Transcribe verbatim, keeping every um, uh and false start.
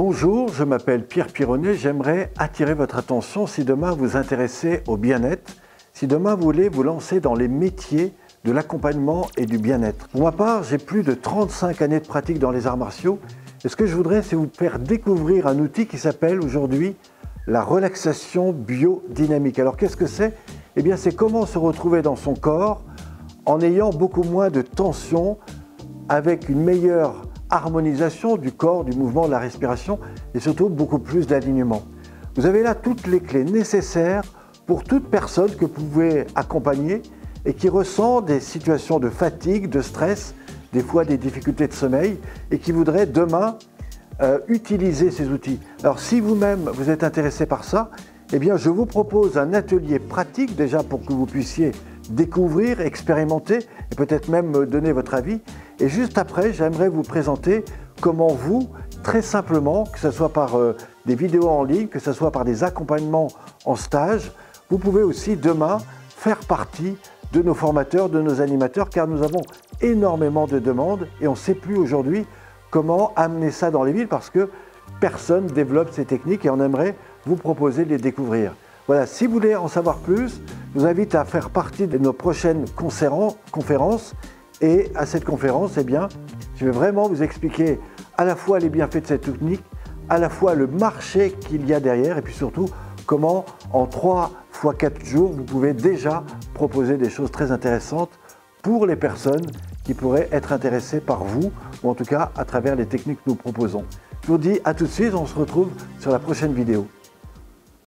Bonjour, je m'appelle Pierre Pyronnet, j'aimerais attirer votre attention si demain vous intéressez au bien-être, si demain vous voulez vous lancer dans les métiers de l'accompagnement et du bien-être. Pour ma part, j'ai plus de trente-cinq années de pratique dans les arts martiaux et ce que je voudrais, c'est vous faire découvrir un outil qui s'appelle aujourd'hui la relaxation biodynamique. Alors qu'est-ce que c'est? Eh bien c'est comment se retrouver dans son corps en ayant beaucoup moins de tension, avec une meilleure harmonisation du corps, du mouvement, de la respiration et surtout beaucoup plus d'alignement. Vous avez là toutes les clés nécessaires pour toute personne que vous pouvez accompagner et qui ressent des situations de fatigue, de stress, des fois des difficultés de sommeil et qui voudrait demain euh, utiliser ces outils. Alors si vous-même vous êtes intéressé par ça, eh bien je vous propose un atelier pratique déjà pour que vous puissiez découvrir, expérimenter et peut-être même donner votre avis. Et juste après, j'aimerais vous présenter comment vous, très simplement, que ce soit par euh, des vidéos en ligne, que ce soit par des accompagnements en stage, vous pouvez aussi demain faire partie de nos formateurs, de nos animateurs, car nous avons énormément de demandes et on ne sait plus aujourd'hui comment amener ça dans les villes parce que personne ne développe ces techniques et on aimerait vous proposer de les découvrir. Voilà, si vous voulez en savoir plus, je vous invite à faire partie de nos prochaines conférences. Et à cette conférence, eh bien, je vais vraiment vous expliquer à la fois les bienfaits de cette technique, à la fois le marché qu'il y a derrière et puis surtout comment en trois fois quatre jours, vous pouvez déjà proposer des choses très intéressantes pour les personnes qui pourraient être intéressées par vous ou en tout cas à travers les techniques que nous proposons. Je vous dis à tout de suite, on se retrouve sur la prochaine vidéo.